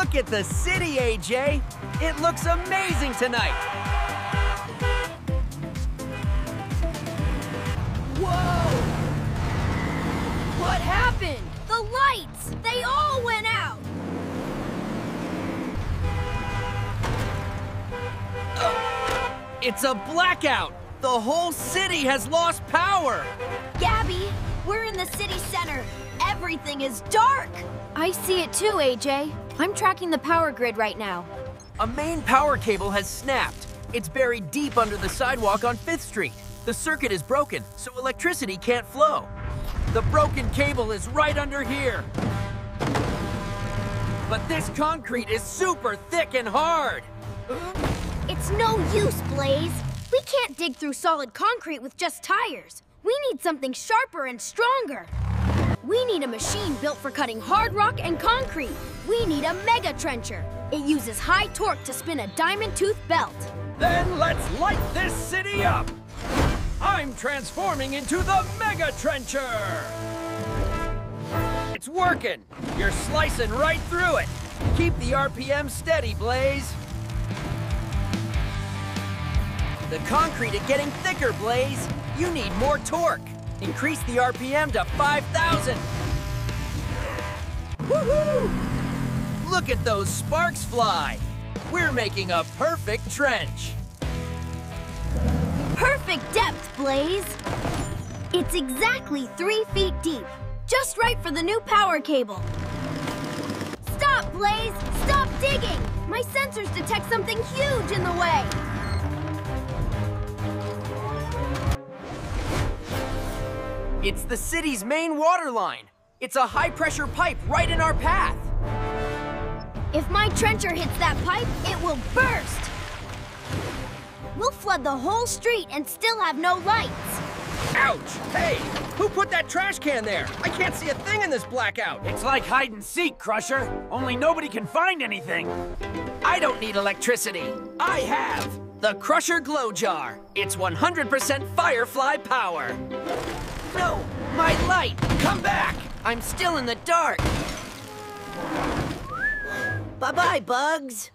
Look at the city, AJ. It looks amazing tonight. Whoa! What happened? The lights, they all went out. It's a blackout. The whole city has lost power. Gabby, we're in the city center. Everything is dark. I see it too, AJ. I'm tracking the power grid right now. A main power cable has snapped. It's buried deep under the sidewalk on 5th Street. The circuit is broken, so electricity can't flow. The broken cable is right under here. But this concrete is super thick and hard. It's no use, Blaze. We can't dig through solid concrete with just tires. We need something sharper and stronger. We need a machine built for cutting hard rock and concrete. We need a Mega Trencher. It uses high torque to spin a diamond-tooth belt. Then let's light this city up! I'm transforming into the Mega Trencher! It's working! You're slicing right through it! Keep the RPM steady, Blaze! The concrete is getting thicker, Blaze! You need more torque! Increase the RPM to 5,000! Woohoo! Look at those sparks fly! We're making a perfect trench! Perfect depth, Blaze! It's exactly 3 feet deep, just right for the new power cable. Stop, Blaze! Stop digging! My sensors detect something huge in the way! It's the city's main water line. It's a high-pressure pipe right in our path. If my trencher hits that pipe, it will burst. We'll flood the whole street and still have no lights. Ouch! Hey, who put that trash can there? I can't see a thing in this blackout. It's like hide and seek, Crusher. Only nobody can find anything. I don't need electricity. I have the Crusher Glow Jar. It's 100% Firefly power. No! My light! Come back! I'm still in the dark! Bye-bye, Bugs!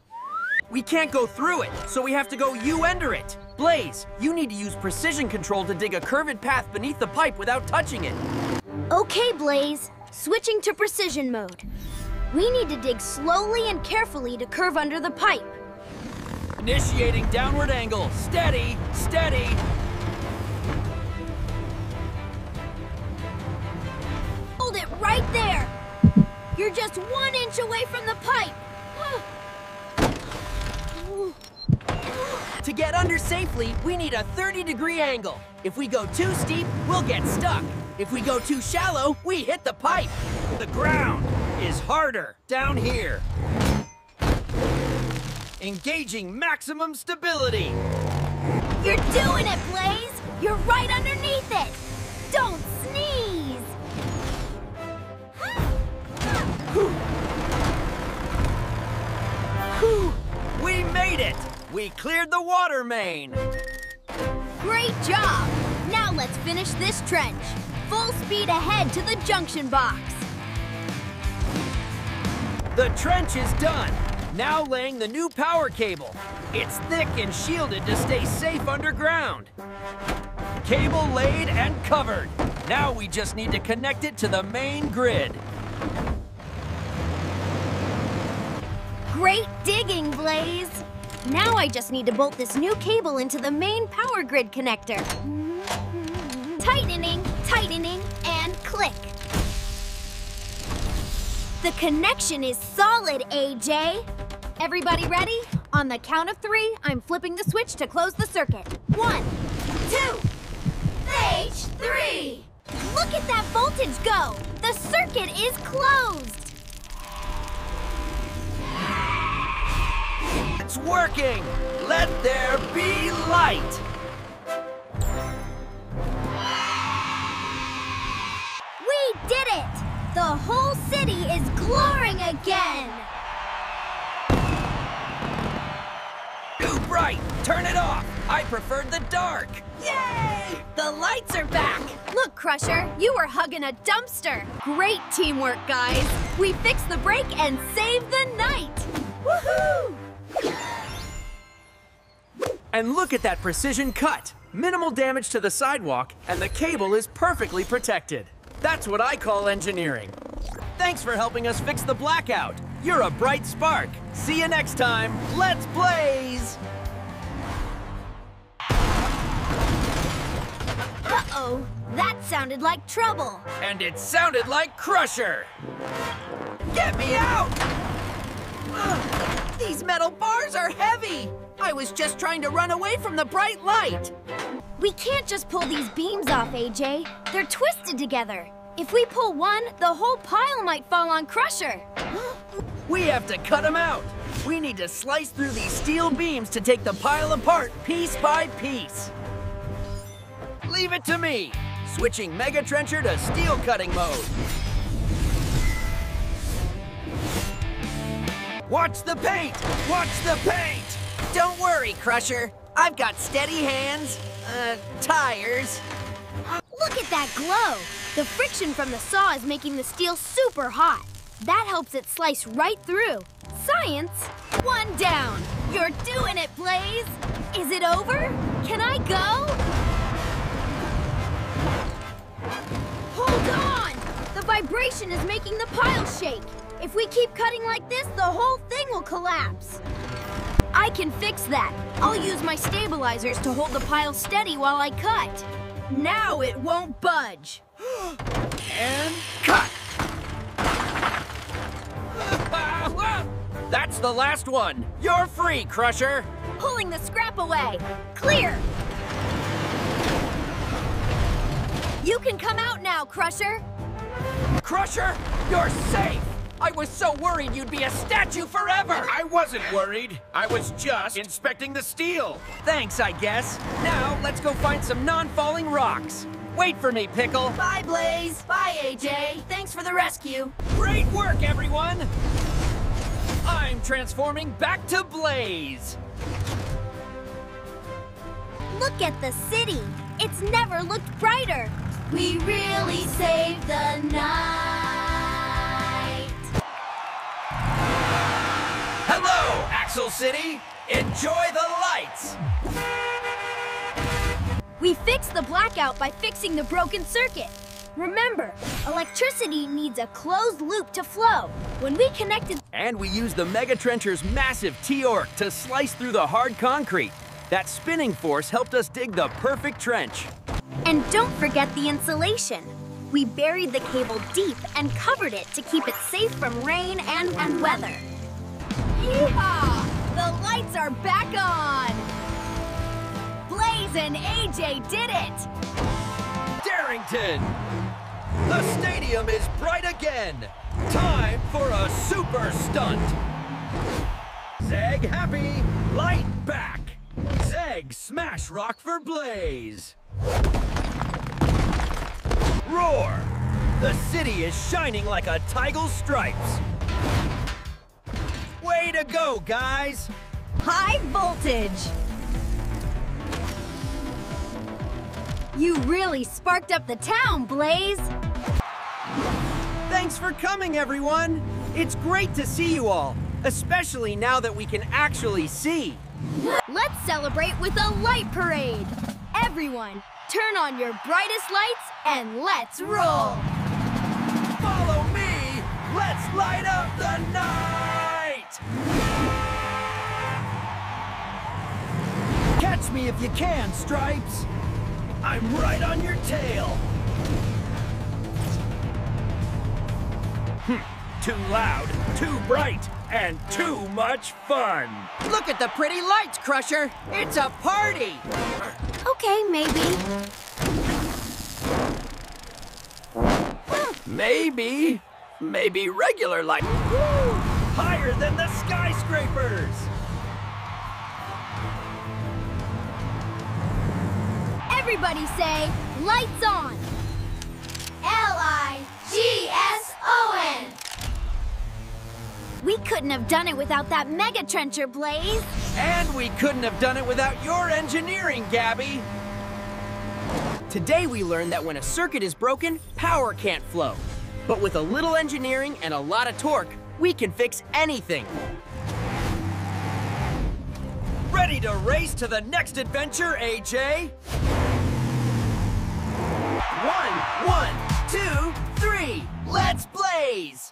We can't go through it, so we have to go under it! Blaze, you need to use precision control to dig a curved path beneath the pipe without touching it! Okay, Blaze. Switching to precision mode. We need to dig slowly and carefully to curve under the pipe. Initiating downward angle. Steady! Steady! It right there. You're just 1 inch away from the pipe. To get under safely, we need a 30-degree angle. If we go too steep, we'll get stuck. If we go too shallow, we hit the pipe. The ground is harder down here. Engaging maximum stability. You're doing it, Blaze. You're right underneath it. Don't sneeze. Whew. We made it! We cleared the water main! Great job! Now let's finish this trench. Full speed ahead to the junction box. The trench is done. Now laying the new power cable. It's thick and shielded to stay safe underground. Cable laid and covered. Now we just need to connect it to the main grid. Great digging, Blaze! Now I just need to bolt this new cable into the main power grid connector. Tightening, tightening, and click. The connection is solid, AJ. Everybody ready? On the count of 3, I'm flipping the switch to close the circuit. 1, 2, stage 3. Look at that voltage go! The circuit is closed! It's working! Let there be light! We did it! The whole city is glowing again! Too bright! Turn it off! I preferred the dark! Yay! The lights are back! Look, Crusher, you were hugging a dumpster! Great teamwork, guys! We fixed the break and saved the night! And look at that precision cut. Minimal damage to the sidewalk, and the cable is perfectly protected. That's what I call engineering. Thanks for helping us fix the blackout. You're a bright spark. See you next time. Let's blaze! Uh-oh, that sounded like trouble. And it sounded like Crusher. Get me out! Ugh, these metal bars are heavy. I was just trying to run away from the bright light. We can't just pull these beams off, AJ. They're twisted together. If we pull one, the whole pile might fall on Crusher. We have to cut them out. We need to slice through these steel beams to take the pile apart piece by piece. Leave it to me. Switching Mega Trencher to steel cutting mode. Watch the paint! Watch the paint! Don't worry, Crusher. I've got steady hands, tires. Look at that glow. The friction from the saw is making the steel super hot. That helps it slice right through. Science, one down. You're doing it, Blaze. Is it over? Can I go? Hold on. The vibration is making the pile shake. If we keep cutting like this, the whole thing will collapse. I can fix that. I'll use my stabilizers to hold the pile steady while I cut. Now it won't budge. And cut! That's the last one. You're free, Crusher. Pulling the scrap away. Clear! You can come out now, Crusher. Crusher, you're safe! I was so worried you'd be a statue forever! I wasn't worried. I was just inspecting the steel. Thanks, I guess. Now, let's go find some non-falling rocks. Wait for me, Pickle. Bye, Blaze. Bye, AJ. Thanks for the rescue. Great work, everyone! I'm transforming back to Blaze. Look at the city. It's never looked brighter. We really saved the night. Hello, Axle City! Enjoy the lights! We fixed the blackout by fixing the broken circuit. Remember, electricity needs a closed loop to flow. When we connected... And we used the Mega Trencher's massive T-Orc to slice through the hard concrete. That spinning force helped us dig the perfect trench. And don't forget the insulation. We buried the cable deep and covered it to keep it safe from rain and weather. Yeehaw! The lights are back on! Blaze and AJ did it! Darrington! The stadium is bright again! Time for a super stunt! Zeg happy! Light back! Zeg smash rock for Blaze! Roar! The city is shining like a tiger's stripes! Way to go, guys! High voltage! You really sparked up the town, Blaze! Thanks for coming, everyone! It's great to see you all, especially now that we can actually see. Let's celebrate with a light parade! Everyone, turn on your brightest lights and let's roll! Follow me! Let's light up the night! Catch me if you can, Stripes! I'm right on your tail! Too loud, too bright, and too much fun! Look at the pretty lights, Crusher! It's a party! Okay, maybe. Maybe regular light. Woo! Higher than the skyscrapers! Everybody say, lights on! L-I-G-S-O-N! We couldn't have done it without that Mega Trencher, Blaze! And we couldn't have done it without your engineering, Gabby! Today we learned that when a circuit is broken, power can't flow. But with a little engineering and a lot of torque, we can fix anything. Ready? Ready to race to the next adventure, AJ? One, two, three, let's blaze!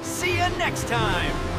See you next time!